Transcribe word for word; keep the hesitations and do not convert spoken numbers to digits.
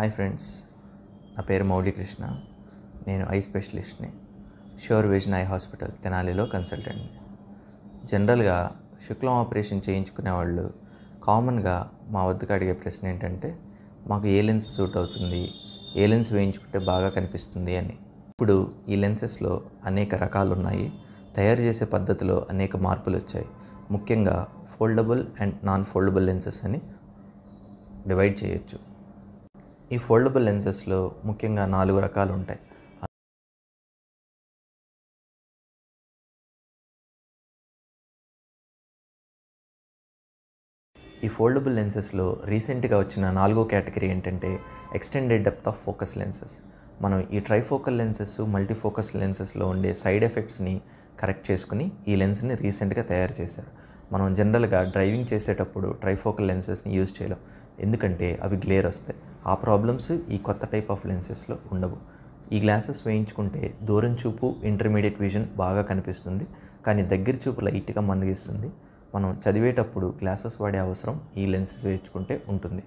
Hi friends, నా పేరు మౌలి కృష్ణ. నేను ఐ స్పెషలిస్ట్ని. ష్యూర్ విజన్ ఐ హాస్పిటల్ తెనాలిలో కన్సల్టెంట్ని. జనరల్గా శుక్లం ఆపరేషన్ చేయించుకునే వాళ్ళు కామన్గా మా వద్దకు అడిగే ప్రశ్న ఏంటంటే, మాకు ఏ లెన్స్ సూట్ అవుతుంది, ఏ లెన్స్ వేయించుకుంటే బాగా కనిపిస్తుంది అని. ఇప్పుడు ఈ లెన్సెస్లో అనేక రకాలు ఉన్నాయి. తయారు చేసే పద్ధతిలో అనేక మార్పులు వచ్చాయి. ముఖ్యంగా foldable and non foldable lenses అని డివైడ్ చేయొచ్చు. ఈ ఫోల్డబుల్ లెన్సెస్లో ముఖ్యంగా నాలుగు రకాలు ఉంటాయి. ఈ ఫోల్డబుల్ లెన్సెస్లో రీసెంట్గా వచ్చిన నాలుగో కేటగిరీ ఏంటంటే extended depth of focus lenses. మనం ఈ ట్రైఫోకల్ లెన్సెస్, మల్టీఫోకస్ లెన్సెస్లో ఉండే సైడ్ ఎఫెక్ట్స్ని కరెక్ట్ చేసుకుని ఈ లెన్స్ని రీసెంట్గా తయారు చేశారు. మనం జనరల్గా డ్రైవింగ్ చేసేటప్పుడు ట్రైఫోకల్ లెన్సెస్ని యూజ్ చేయలేం, ఎందుకంటే అవి గ్లేర్ వస్తాయి. ఆ ప్రాబ్లమ్స్ ఈ కొత్త టైప్ ఆఫ్ లెన్సెస్లో ఉండవు. ఈ గ్లాసెస్ వేయించుకుంటే దూరం చూపు, ఇంటర్మీడియట్ విజన్ బాగా కనిపిస్తుంది, కానీ దగ్గర చూపు లైట్గా మందగిస్తుంది. మనం చదివేటప్పుడు గ్లాసెస్ వాడే అవసరం ఈ లెన్సెస్ వేయించుకుంటే ఉంటుంది.